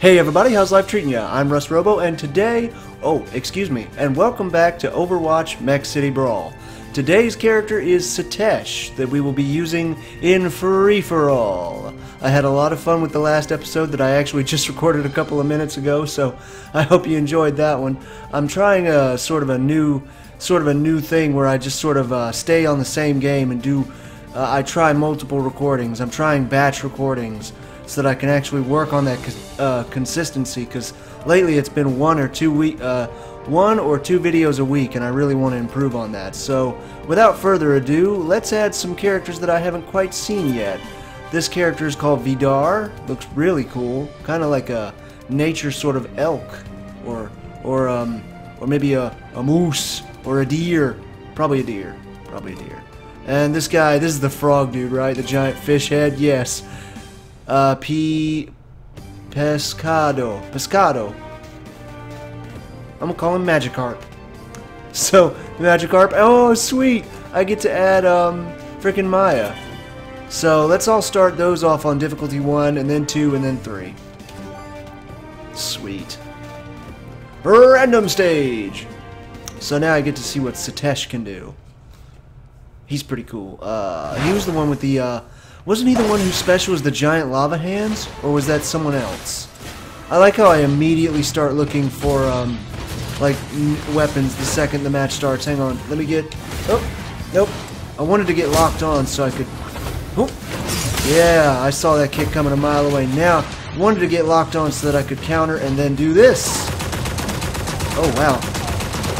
Hey everybody, how's life treating ya? I'm Russ Robo, and today, and welcome back to Overwatch Mech City Brawl. Today's character is Setesh, that we will be using in free-for-all. I had a lot of fun with the last episode that I actually just recorded a couple of minutes ago, so I hope you enjoyed that one. I'm trying a sort of a new thing where I just stay on the same game and do, I try multiple recordings. I'm trying batch recordings, so that I can actually work on that consistency, because lately it's been one or two videos a week, and I really want to improve on that. So without further ado, let's add some characters that I haven't quite seen yet. This character is called Vidar. Looks really cool, kind of like a nature sort of elk, or maybe a moose or a deer, probably a deer. And this guy, this is the frog dude, right? The giant fish head, yes. Pescado. I'm gonna call him Magikarp. So, Magikarp, oh sweet! I get to add, frickin' Maya. So, let's all start those off on difficulty 1, and then 2, and then 3. Sweet. Random stage! So now I get to see what Setesh can do. He's pretty cool. He was the one with the, wasn't he the one whose special was the giant lava hands? Or was that someone else? I like how I immediately start looking for, like, weapons the second the match starts. Hang on, let me get... Oh, nope. I wanted to get locked on so I could... Oh, yeah, I saw that kick coming a mile away. Now, wanted to get locked on so that I could counter and then do this. Oh, wow.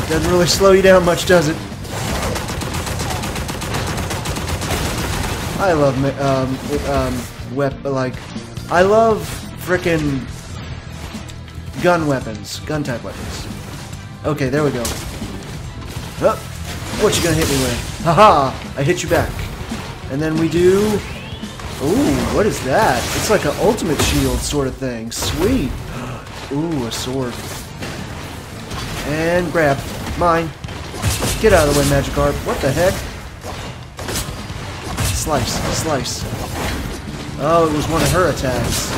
Doesn't really slow you down much, does it? I love, I love frickin' gun type weapons. Okay, there we go. Oh, what you gonna hit me with? Haha, I hit you back. And then we do, ooh, what is that? It's like an ultimate shield sort of thing, sweet. Ooh, a sword. And grab, mine. Get out of the way, Magikarp, what the heck? Slice. Oh, it was one of her attacks.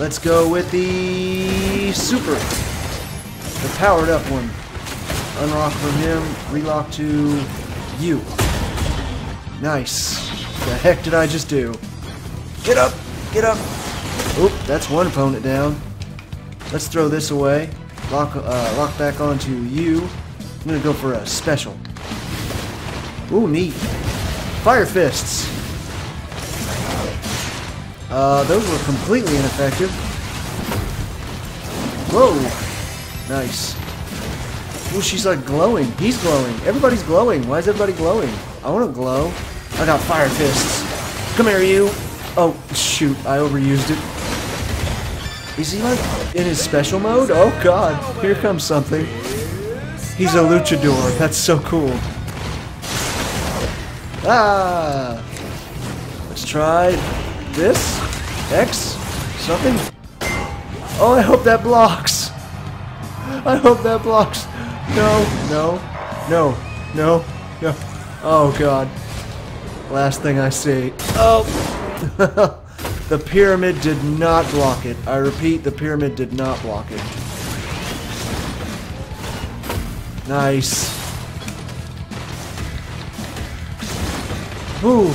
Let's go with the super. The powered up one. Unlock from him, relock to you. Nice. The heck did I just do? Get up. Oop, that's one opponent down. Let's throw this away. Lock back onto you. I'm gonna go for a special. Ooh, neat. Fire fists. Those were completely ineffective. Whoa. Nice. Ooh, she's like glowing. He's glowing. Everybody's glowing. Why is everybody glowing? I want to glow. I got fire fists. Come here, you. Oh, shoot. I overused it. Is he like in his special mode? Oh, God. Here comes something. He's a luchador. That's so cool. Ah! Let's try this. X? Something? Oh, I hope that blocks! No. Oh, God. Last thing I see. Oh! The pyramid did not block it. I repeat, the pyramid did not block it. Nice. Ooh.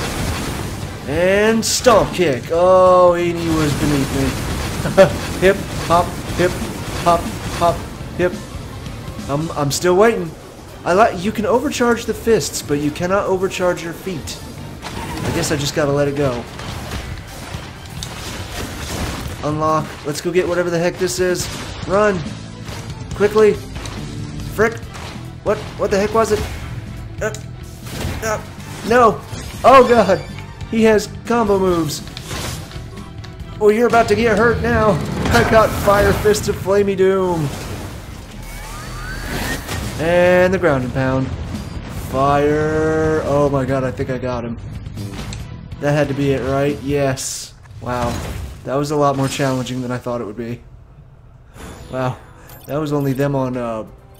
And stomp kick. Oh, and he was beneath me. Hip, hop, hip, hop, hop, hip. I'm still waiting. You can overcharge the fists, but you cannot overcharge your feet. I guess I just gotta let it go. Unlock. Let's go get whatever the heck this is. Run. Quickly. Frick. What the heck was it? No. Oh God, he has combo moves. Oh, you're about to get hurt now. I got Fire Fist of Flamey Doom. And the ground and pound. Fire, oh my God, I think I got him. That had to be it, right? Yes. Wow, that was a lot more challenging than I thought it would be. Wow, that was only them on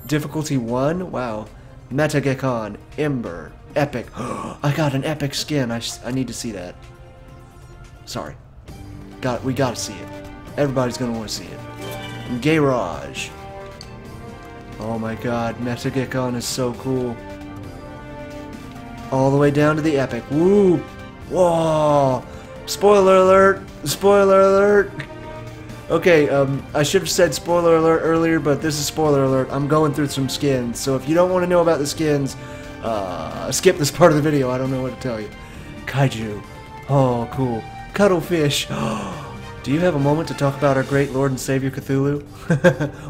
difficulty 1? Wow. Metagecko, Ember. Epic. I got an epic skin. I need to see that. Sorry. We gotta see it. Everybody's gonna want to see it. Garage. Oh my god, Metagecko is so cool. All the way down to the epic. Woo! Whoa! Spoiler alert! Spoiler alert! Okay, I should have said spoiler alert earlier, but this is spoiler alert. I'm going through some skins, so if you don't want to know about the skins, skip this part of the video. I don't know what to tell you. Kaiju. Oh, cool. Cuttlefish. Do you have a moment to talk about our great Lord and Savior Cthulhu?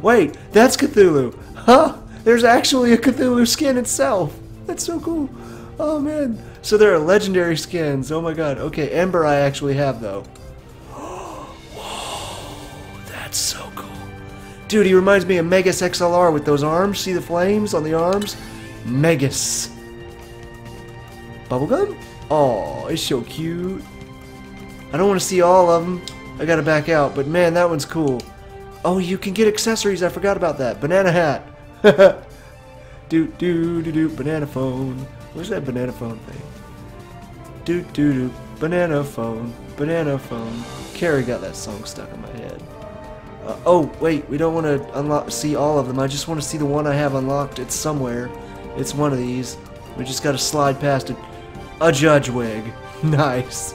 Wait, that's Cthulhu! Huh? There's actually a Cthulhu skin itself! That's so cool! Oh man! So there are legendary skins, oh my god. Okay, Ember I actually have though. Whoa, that's so cool. Dude, he reminds me of Megas XLR with those arms. See the flames on the arms? Megas. Bubblegum? Aw, it's so cute. I don't want to see all of them. I gotta back out, but man, that one's cool. Oh, you can get accessories, I forgot about that. Banana hat. Doot doo doo doo, banana phone. Where's that banana phone thing? Doot doo doo, banana phone, banana phone. Carrie got that song stuck in my head. Oh, wait, we don't want to unlock. See all of them. I just want to see the one I have unlocked. It's somewhere. It's one of these. We just got to slide past it. A judge wig. Nice.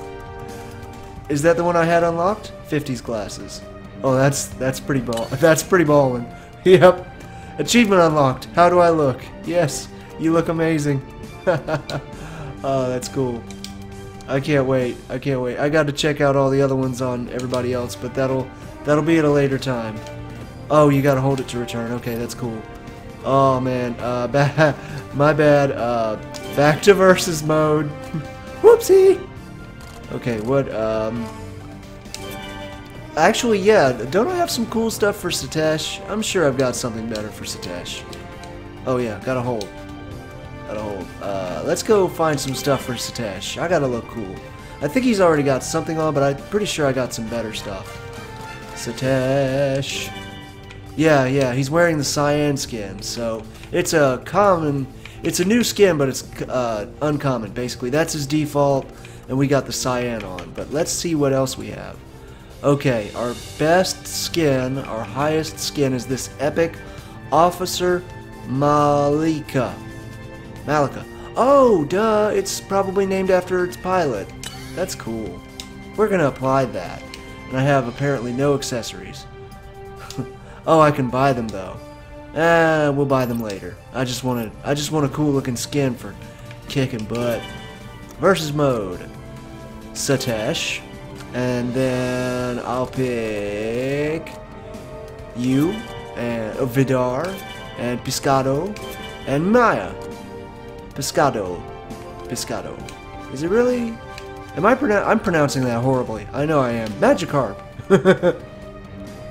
Is that the one I had unlocked? 50s glasses. Oh, that's pretty ball. That's pretty ballin'. Yep. Achievement unlocked. How do I look? Yes, you look amazing. Oh, that's cool. I can't wait. I can't wait. I got to check out all the other ones on everybody else, but that'll be at a later time. Oh, you got to hold it to return. Okay, that's cool. Oh man, my bad. Back to versus mode. Whoopsie. Okay, what? Actually, yeah. Don't I have some cool stuff for Setesh? I'm sure I've got something better for Setesh. Oh yeah, got to hold. Let's go find some stuff for Setesh. I gotta look cool. I think he's already got something on, but I'm pretty sure I got some better stuff. Setesh. Yeah, he's wearing the cyan skin, so it's a common, it's a new skin, but it's uncommon, basically. That's his default, and we got the cyan on, but let's see what else we have. Okay, our best skin, our highest skin is this epic Officer Malika. Malika. Oh, duh, it's probably named after its pilot. That's cool. We're gonna apply that. And I have apparently no accessories. Oh, I can buy them though. We'll buy them later. I just want a cool looking skin for kicking butt. Versus mode. Setesh. And then I'll pick you and Vidar and Pescado and Maya. Pescado. Is it really? Am I I'm pronouncing that horribly. I know I am. Magikarp.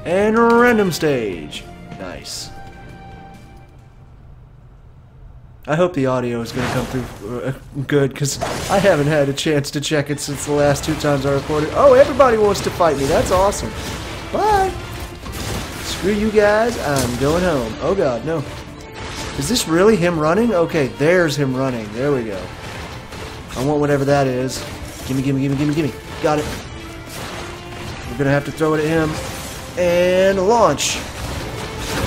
And random stage. Nice. I hope the audio is going to come through good, because I haven't had a chance to check it since the last two times I recorded. Oh, everybody wants to fight me. That's awesome. Bye. Screw you guys. I'm going home. Oh, God, no. Is this really him running? Okay, there's him running. There we go. I want whatever that is. Gimme, gimme, gimme, gimme, gimme. Got it. We're gonna have to throw it at him. And launch.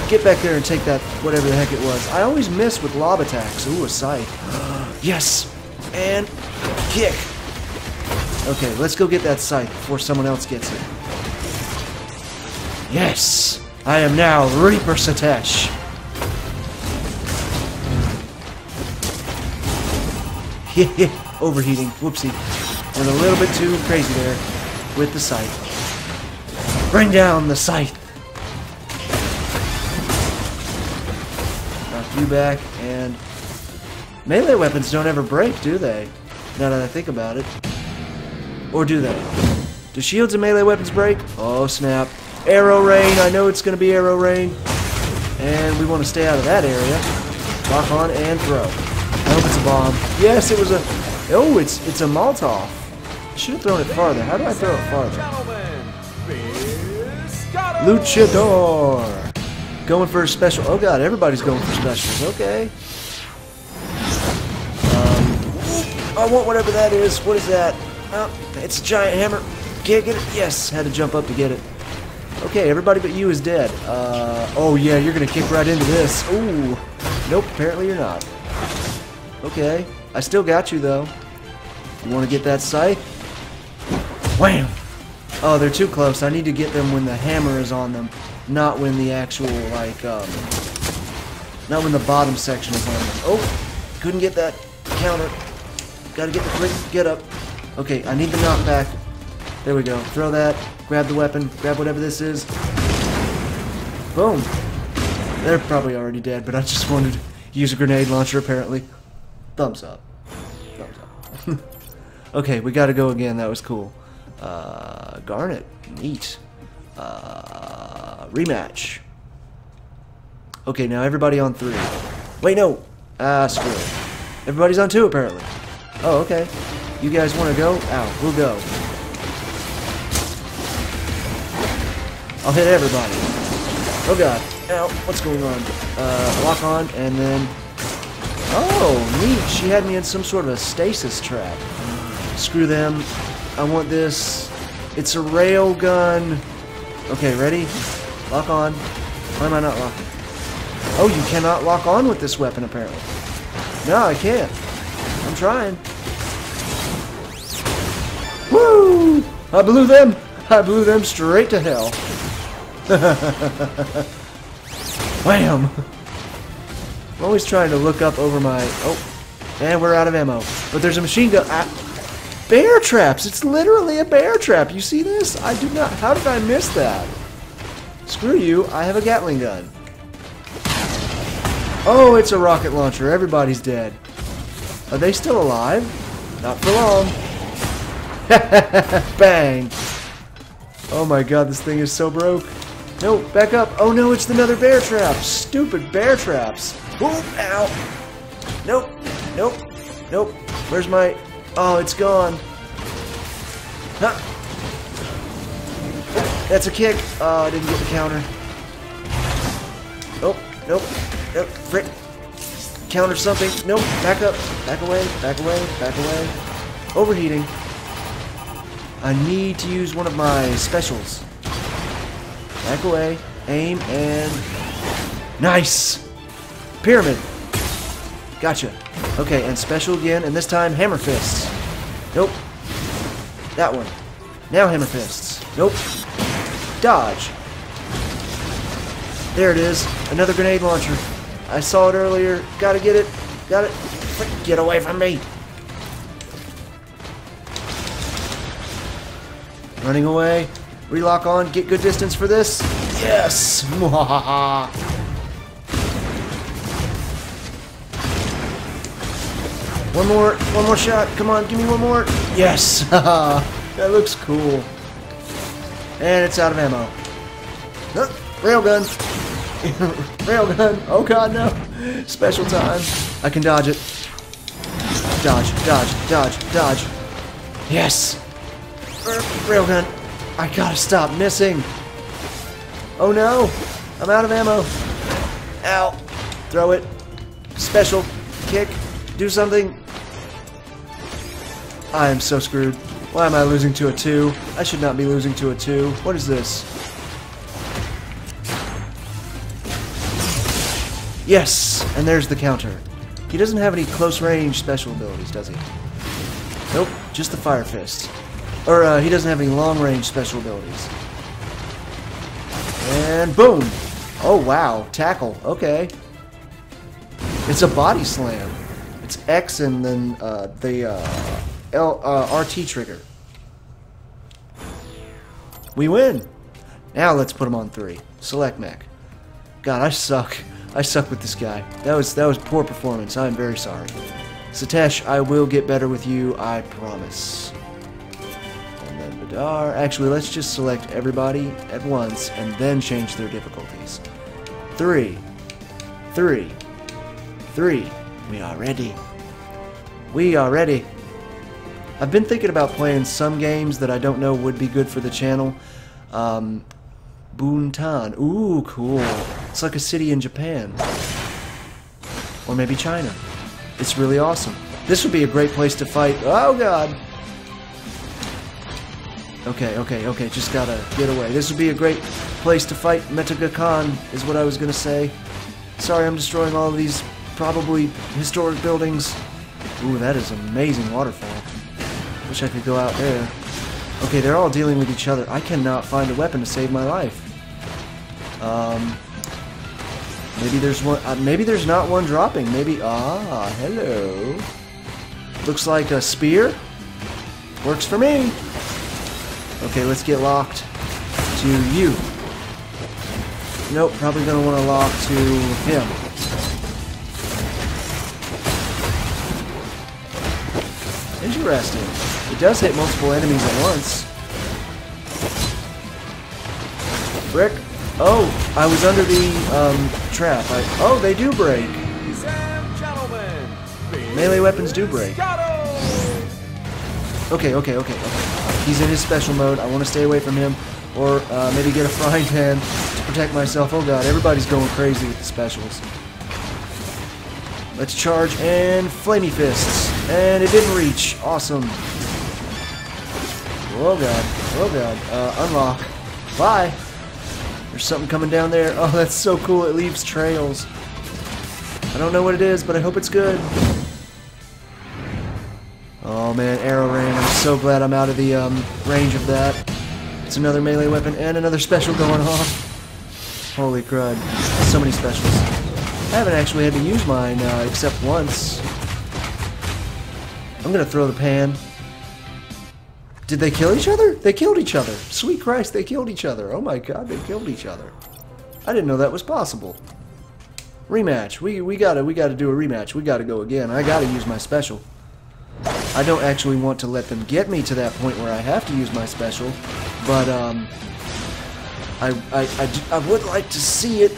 Get back there and take that, whatever the heck it was. I always miss with lob attacks. Ooh, a scythe. Yes! And kick. Okay, let's go get that scythe before someone else gets it. Yes! I am now Reaper Setesh. Overheating. Whoopsie. Went a little bit too crazy there with the scythe. Bring down the scythe. Knock you back, and melee weapons don't ever break, do they? Now that I think about it. Or do they? Do shields and melee weapons break? Oh, snap. Arrow rain. I know it's going to be arrow rain. And we want to stay out of that area. Lock on and throw. I hope it's a bomb. Yes, it was a... Oh, it's a Molotov. I should have thrown it farther. How do I throw it farther? Luchador! Going for a special... Oh, God, everybody's going for specials. Okay. I want whatever that is. What is that? Oh, it's a giant hammer. Can't get it. Yes, had to jump up to get it. Okay, everybody but you is dead. Oh yeah, you're gonna kick right into this. Ooh. Nope, apparently you're not. Okay. I still got you, though. You wanna get that scythe? Wham! Oh, they're too close. I need to get them when the hammer is on them. Not when the actual, like, not when the bottom section is on them. Oh! Couldn't get that counter. Gotta get the quick get up. Okay, I need the knockback. There we go. Throw that. Grab the weapon. Grab whatever this is. Boom. They're probably already dead, but I just wanted to use a grenade launcher, apparently. Thumbs up. Thumbs up. Okay, we gotta go again. That was cool. Garnet. Neat. Rematch. Okay, now everybody on 3. Wait, no. Ah, screw it. Everybody's on 2, apparently. Oh, okay. You guys want to go? Ow, we'll go. I'll hit everybody. Oh god. Ow, what's going on? Lock on, and then... Oh, neat. She had me in some sort of a stasis trap. Screw them. I want this. It's a rail gun. Okay, ready? Lock on. Why am I not locking? Oh, you cannot lock on with this weapon, apparently. No, I can't. I'm trying. Woo! I blew them! I blew them straight to hell. Wham! I'm always trying to look up over my... Oh, and we're out of ammo. But there's a machine gun... Bear traps! It's literally a bear trap! You see this? I do not... How did I miss that? Screw you, I have a Gatling gun. Oh, it's a rocket launcher. Everybody's dead. Are they still alive? Not for long. Bang! Oh my god, this thing is so broke. No, back up. Oh no, it's another bear trap. Stupid bear traps. Ooh, ow. Nope, nope, nope. Where's my... Oh, it's gone. Huh. That's a kick. Oh, I didn't get the counter. Nope, nope, nope. Frick. Counter something. Nope, back up. Back away, back away, back away. Overheating. I need to use one of my specials. Back away, aim, and... Nice! Pyramid! Gotcha. Okay, and special again, and this time, hammer fists. Nope. That one. Now hammer fists. Nope. Dodge. There it is. Another grenade launcher. I saw it earlier. Gotta get it. Got it. Get away from me! Running away. Relock on. Get good distance for this. Yes! One more. One more shot. Come on. Give me one more. Yes! That looks cool. And it's out of ammo. Railgun. Railgun. Oh god, no. Special time. I can dodge it. Dodge. Dodge. Dodge. Dodge. Yes! Railgun. I gotta stop missing. Oh no. I'm out of ammo. Ow. Throw it. Special. Kick. Do something. I am so screwed. Why am I losing to a 2? I should not be losing to a 2. What is this? Yes. And there's the counter. He doesn't have any close range special abilities, does he? Nope. Just the fire fist. Or, he doesn't have any long-range special abilities. And boom! Oh, wow. Tackle. Okay. It's a body slam. It's X and then, RT trigger. We win! Now let's put him on 3. Select mech. God, I suck. I suck with this guy. That was poor performance. I am very sorry. Setesh, I will get better with you. I promise. Actually, let's just select everybody at once and then change their difficulties. 3, 3, 3. We are ready. We are ready. I've been thinking about playing some games that I don't know would be good for the channel. Buntan. Ooh, cool. It's like a city in Japan. Or maybe China. It's really awesome. This would be a great place to fight. Oh, God. Okay, okay, okay, just gotta get away. This would be a great place to fight Metagecko, is what I was gonna say. Sorry I'm destroying all of these probably historic buildings. Ooh, that is an amazing waterfall. Wish I could go out there. Okay, they're all dealing with each other. I cannot find a weapon to save my life. Maybe there's one, maybe there's not one dropping. Maybe, hello. Looks like a spear. Works for me. Okay, let's get locked to you. Nope, probably gonna wanna lock to him. Interesting. It does hit multiple enemies at once. Brick. Oh, I was under the trap. Oh, they do break. Ladies and gentlemen, melee weapons do break. Okay, okay, okay, okay. He's in his special mode. I want to stay away from him, or maybe get a frying pan to protect myself. Oh god, everybody's going crazy with the specials. Let's charge and flamey fists, and it didn't reach. Awesome. Oh god, oh god. Unlock. Bye. There's something coming down there. Oh, that's so cool. It leaves trails. I don't know what it is, but I hope it's good. Oh, man. Arrow rain. I'm so glad I'm out of the range of that. It's another melee weapon and another special going off. Holy crud. So many specials. I haven't actually had to use mine except once. I'm going to throw the pan. Did they kill each other? They killed each other. Sweet Christ, they killed each other. Oh my god, they killed each other. I didn't know that was possible. Rematch. We gotta do a rematch. We gotta go again. I gotta use my special. I don't actually want to let them get me to that point where I have to use my special, but I would like to see it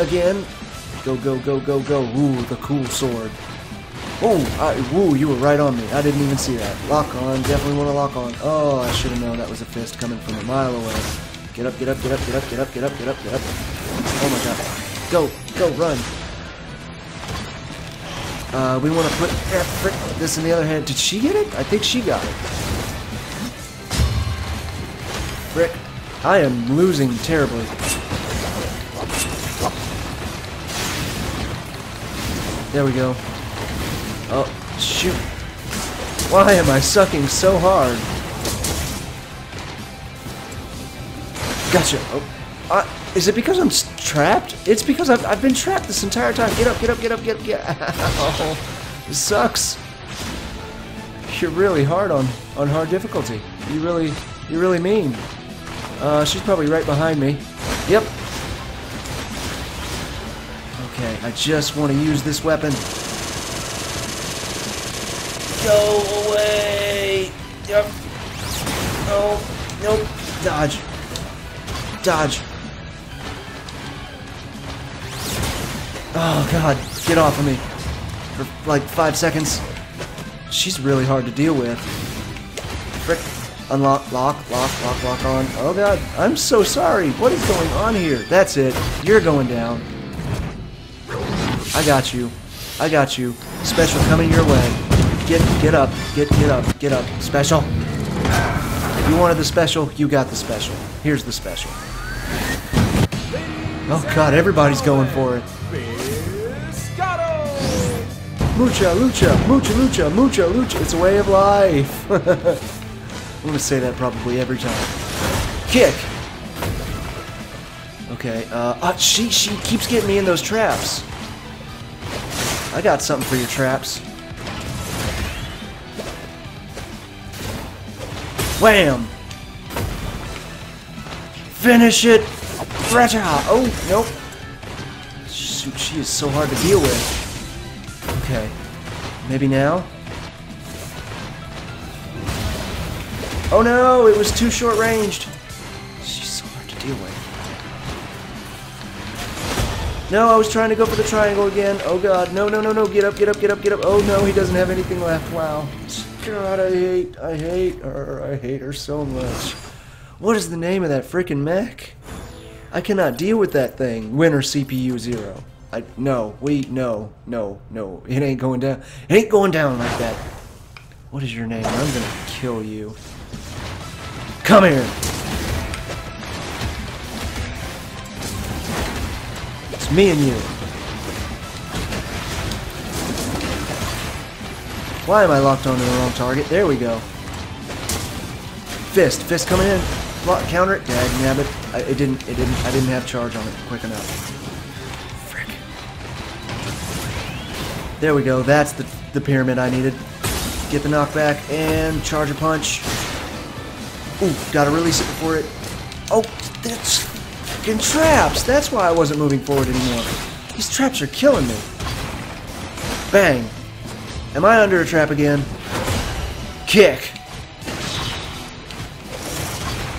again. Go, go, go, go, go. Ooh, the cool sword. Oh, woo, you were right on me. I didn't even see that. Lock on. Definitely want to lock on. Oh, I should have known that was a fist coming from a mile away. Get up, get up, get up, get up, get up, get up, get up, get up. Oh my god. Go, go, run. We want to put this in the other hand. Did she get it? I think she got it. Frick. I am losing terribly. There we go. Oh, shoot. Why am I sucking so hard? Gotcha. Oh, is it because I'm trapped? It's because I've been trapped this entire time. Get up, get up, get up, get up, get up. Oh, this sucks. You're really hard on hard difficulty. You really mean. She's probably right behind me. Yep. Okay, I just want to use this weapon. Go away! Yep. No. Nope. Dodge. Dodge. Oh god, get off of me. For like 5 seconds. She's really hard to deal with. Frick. Unlock, lock, lock, lock, lock on. Oh god, I'm so sorry. What is going on here? That's it. You're going down. I got you. I got you. Special coming your way. Get up, get up, get up. Special. If you wanted the special, you got the special. Here's the special. Oh god, everybody's going for it. Mucha, lucha, mucha, lucha, mucha, lucha. It's a way of life. I'm gonna say that probably every time. Kick. Okay, she keeps getting me in those traps. I got something for your traps. Wham! Finish it! Oh, nope. Shoot, she is so hard to deal with. Okay. Maybe now? Oh no, it was too short-ranged. She's so hard to deal with. No, I was trying to go for the triangle again. Oh god, no, no, no, no, get up, get up, get up, get up. Oh no, he doesn't have anything left. Wow. God, I hate her. I hate her so much. What is the name of that freaking mech? I cannot deal with that thing. Winner CPU 0. No. It ain't going down. It ain't going down like that. What is your name? I'm gonna kill you. Come here. It's me and you. Why am I locked onto the wrong target? There we go. Fist. Fist coming in. Block, counter it. Dag nabbit. I didn't have charge on it quick enough. Frick. There we go. That's the pyramid I needed. Get the knockback and charge a punch. Ooh, gotta release it before it. Oh, that's fucking traps. That's why I wasn't moving forward anymore. These traps are killing me. Bang. Am I under a trap again? Kick.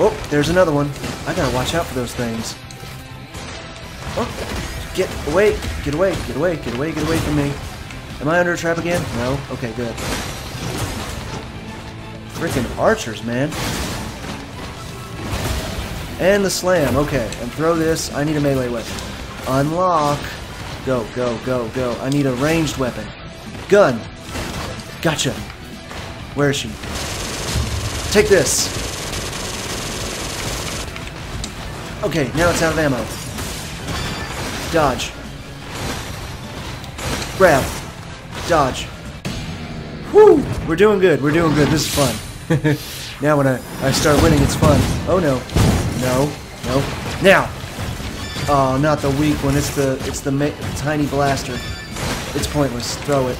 Oh, there's another one. I gotta watch out for those things. Oh, get away. Get away. Get away. Get away. Get away from me. Am I under a trap again? No? Okay, good. Freaking archers, man. And the slam. Okay, and throw this. I need a melee weapon. Unlock. Go, go, go, go. I need a ranged weapon. Gun. Gotcha. Where is she? Take this. Okay, now it's out of ammo. Dodge. Grab. Dodge. Whoo! We're doing good. We're doing good. This is fun. Now when I start winning, it's fun. Oh no. No, no. Now! Oh, not the weak one. It's the tiny blaster. It's pointless. Throw it.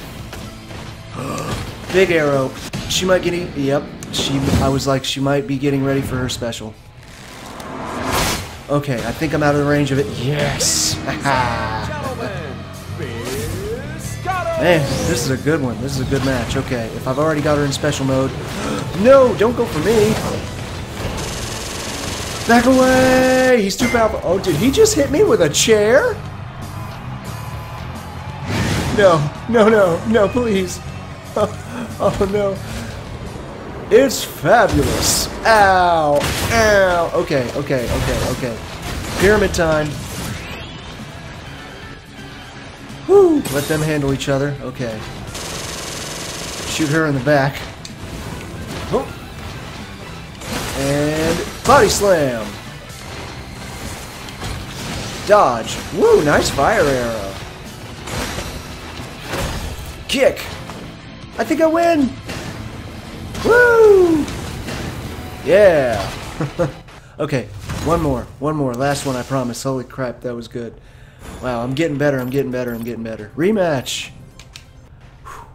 Big arrow. She might get... Yep. I was like, she might be getting ready for her special. Okay, I think I'm out of the range of it. Yes! Man, this is a good one. This is a good match. Okay, if I've already got her in special mode... No! Don't go for me! Back away! He's too powerful. Oh, did he just hit me with a chair? No, no, no, no, please. Oh, no. It's fabulous. Ow, ow. Okay, okay, okay, okay. Pyramid time. Woo! Let them handle each other. Okay. Shoot her in the back. Oh. And... Body slam! Dodge. Woo, nice fire arrow. Kick! I think I win! Woo! Yeah! Okay, one more. Last one, I promise. Holy crap, that was good. Wow, I'm getting better. Rematch! Whew.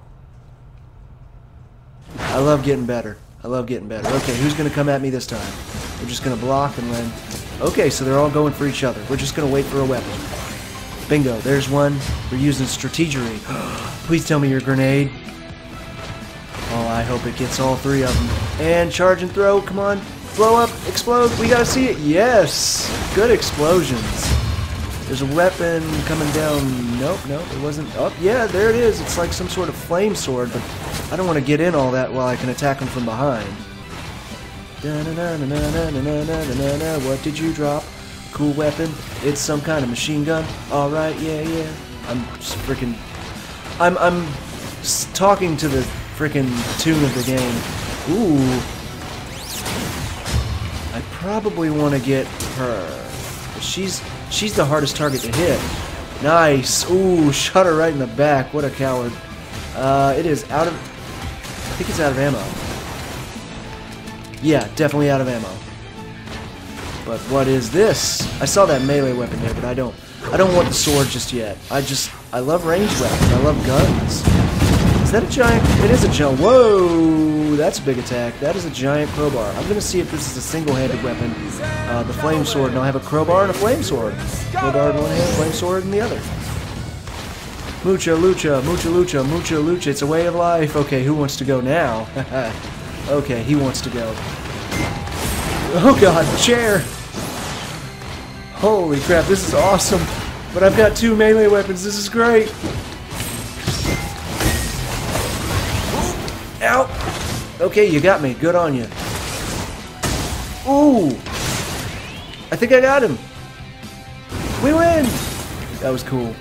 I love getting better. Okay, who's gonna come at me this time? We're just going to block and then... Okay, so they're all going for each other. We're just going to wait for a weapon. Bingo, there's one. We're using strategery. Please tell me your grenade. Oh, I hope it gets all three of them. And charge and throw. Come on. Blow up. Explode. We got to see it. Yes. Good explosions. There's a weapon coming down. Nope, nope. It wasn't up. Oh, yeah, there it is. It's like some sort of flame sword, but I don't want to get in all that while I can attack them from behind. What did you drop? Cool weapon. It's some kind of machine gun. All right, yeah, yeah. I'm freaking. I'm talking to the freaking tune of the game. Ooh. I probably want to get her. She's the hardest target to hit. Nice. Ooh, shot her right in the back. What a coward. It is out of. I think it's out of ammo. Yeah, definitely out of ammo. But what is this? I saw that melee weapon there, but I don't want the sword just yet. I love ranged weapons. I love guns. Is that a giant? It is a giant. Whoa! That's a big attack. That is a giant crowbar. I'm gonna see if this is a single-handed weapon. The flame sword, and I'll have a crowbar and a flame sword. Crowbar in one hand, flame sword in the other. Mucha lucha, mucha lucha, mucha lucha. It's a way of life. Okay, who wants to go now? Okay, he wants to go. Oh god, the chair! Holy crap, this is awesome! But I've got two melee weapons, this is great! Ow! Okay, you got me, good on you. Ooh! I think I got him! We win! That was cool.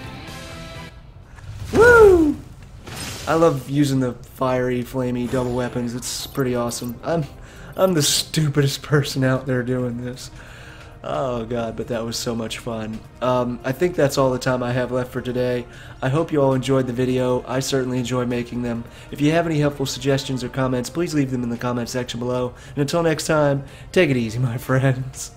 Woo! I love using the fiery, flamey double weapons. It's pretty awesome. I'm I'm the stupidest person out there doing this. Oh god, but that was so much fun. I think that's all the time I have left for today. I hope you all enjoyed the video. I certainly enjoy making them. If you have any helpful suggestions or comments, please leave them in the comment section below. And until next time, take it easy, my friends.